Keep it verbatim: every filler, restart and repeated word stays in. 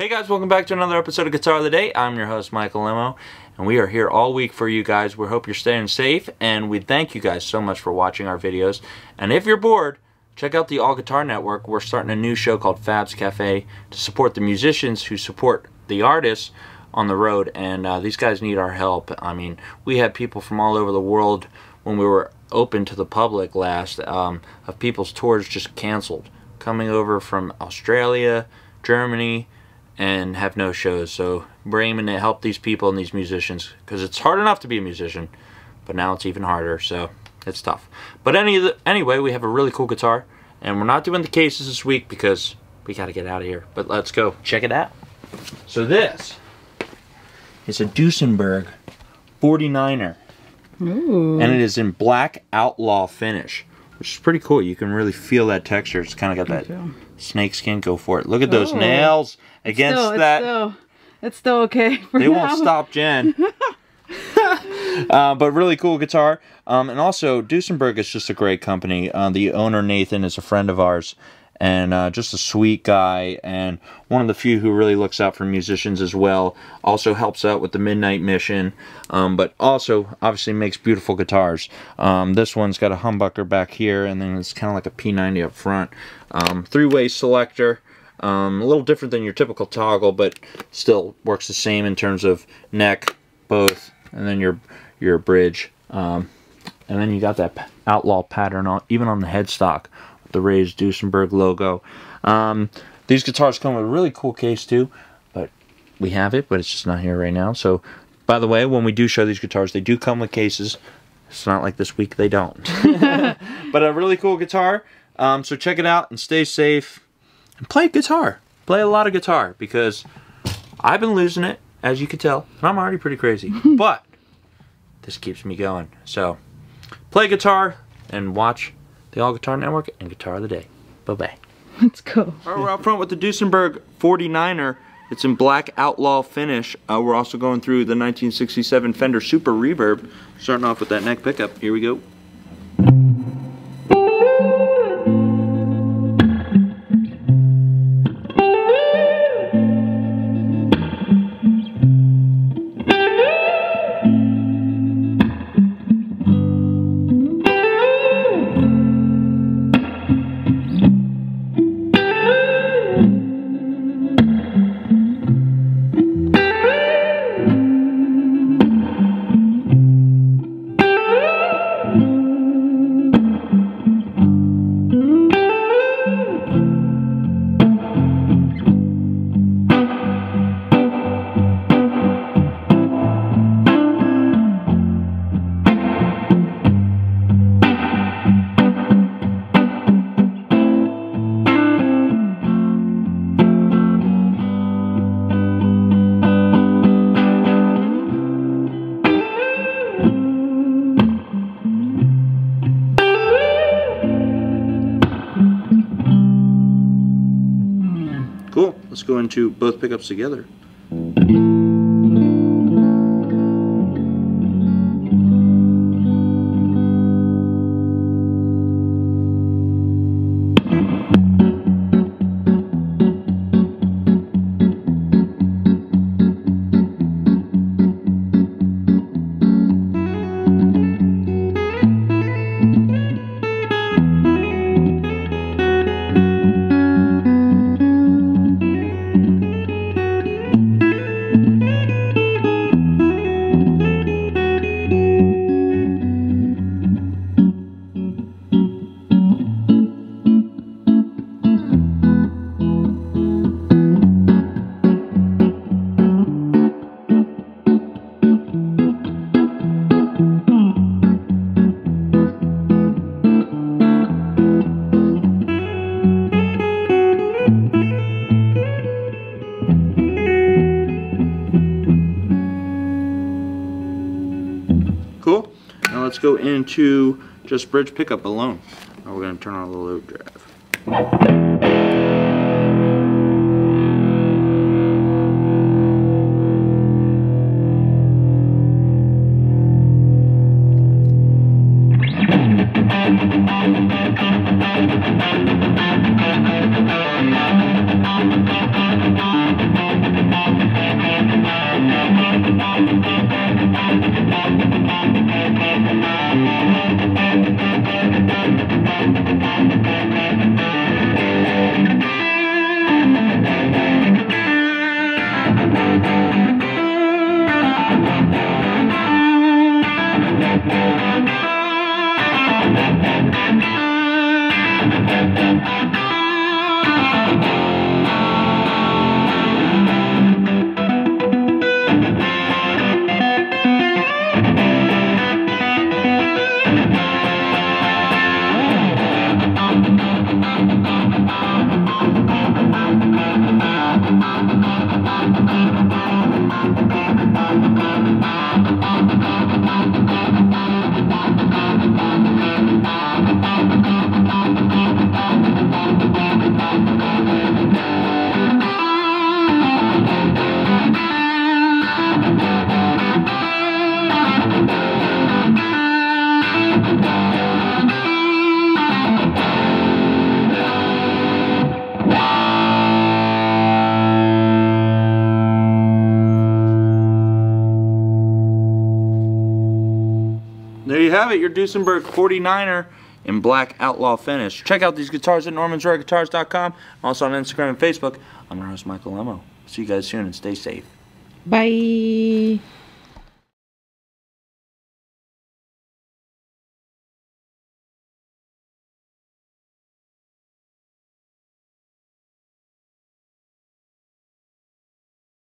Hey guys, welcome back to another episode of Guitar of the Day. I'm your host, Michael Lemmo, and we are here all week for you guys. We hope you're staying safe, and we thank you guys so much for watching our videos. And if you're bored, check out the All Guitar Network. We're starting a new show called Fab's Cafe to support the musicians who support the artists on the road, and uh, these guys need our help. I mean, we had people from all over the world when we were open to the public last, um, of people's tours just canceled, coming over from Australia, Germany, and have no shows. So we're aiming to help these people and these musicians, because it's hard enough to be a musician, but now it's even harder, so it's tough. But any the, anyway, we have a really cool guitar, and we're not doing the cases this week because we gotta get out of here, but let's go check it out. So this is a Duesenberg forty-niner. Ooh. And it is in black outlaw finish, which is pretty cool. You can really feel that texture. It's kind of got that snake skin. Go for it. Look at those oh. nails against it's still, that. It's still, it's still okay for They now. won't stop Jen. uh, but really cool guitar. Um, and also, Duesenberg is just a great company. Uh, the owner, Nathan, is a friend of ours, and uh, just a sweet guy, and one of the few who really looks out for musicians as well. Also helps out with the Midnight Mission, um, but also obviously makes beautiful guitars. Um, this one's got a humbucker back here, and then it's kind of like a P ninety up front. Um, three-way selector, um, a little different than your typical toggle, but still works the same in terms of neck, both, and then your, your bridge. Um, and then you got that outlaw pattern on, even on the headstock, the raised Duesenberg logo. Um, these guitars come with a really cool case too, but we have it, but it's just not here right now. So, by the way, when we do show these guitars, they do come with cases. It's not like this week they don't. But a really cool guitar. Um, so check it out and stay safe and play guitar. Play a lot of guitar, because I've been losing it, as you can tell, and I'm already pretty crazy. But this keeps me going. So play guitar and watch the All Guitar Network and Guitar of the Day. Bye-bye. Let's go. All right, we're out front with the Duesenberg forty-niner. It's in black outlaw finish. Uh, we're also going through the nineteen sixty-seven Fender Super Reverb. Starting off with that neck pickup. Here we go. Cool. Let's go into both pickups together. Cool. Now let's go into just bridge pickup alone. Now we're going to turn on a little overdrive. you have it, your Duesenberg forty-niner in black outlaw finish. Check out these guitars at normans rare guitars dot com. Also on Instagram and Facebook. I'm your host, Michael Lemmo. See you guys soon and stay safe. Bye.